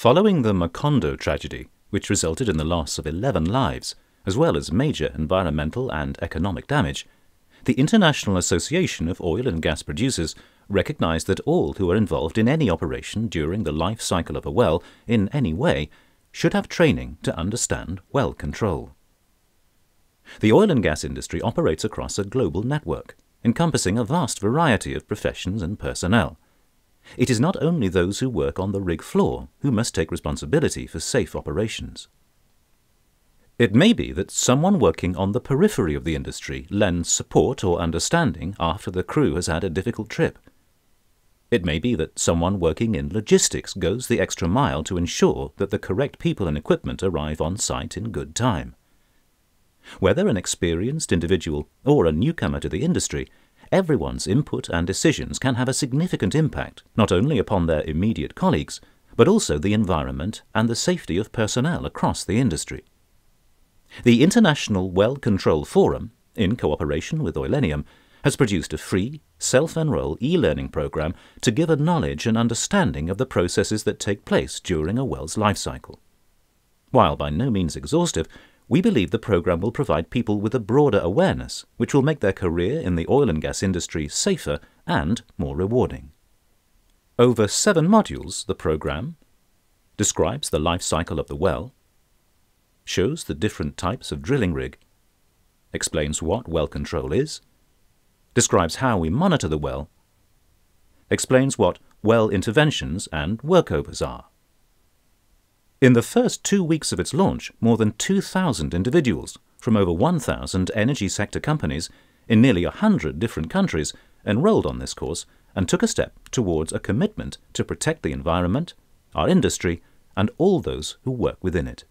Following the Macondo tragedy, which resulted in the loss of 11 lives, as well as major environmental and economic damage, the International Association of Oil and Gas Producers recognized that all who are involved in any operation during the life cycle of a well in any way should have training to understand well control. The oil and gas industry operates across a global network, encompassing a vast variety of professions and personnel. It is not only those who work on the rig floor who must take responsibility for safe operations. It may be that someone working on the periphery of the industry lends support or understanding after the crew has had a difficult trip. It may be that someone working in logistics goes the extra mile to ensure that the correct people and equipment arrive on site in good time. Whether an experienced individual or a newcomer to the industry, everyone's input and decisions can have a significant impact not only upon their immediate colleagues, but also the environment and the safety of personnel across the industry. The International Well Control Forum, in cooperation with Oilennium, has produced a free, self-enroll e-learning program to give a knowledge and understanding of the processes that take place during a well's life cycle. While by no means exhaustive, we believe the program will provide people with a broader awareness, which will make their career in the oil and gas industry safer and more rewarding. Over 7 modules, the program describes the life cycle of the well, shows the different types of drilling rig, explains what well control is, describes how we monitor the well, explains what well interventions and workovers are. In the first 2 weeks of its launch, more than 2,000 individuals from over 1,000 energy sector companies in nearly 100 different countries enrolled on this course and took a step towards a commitment to protect the environment, our industry, and all those who work within it.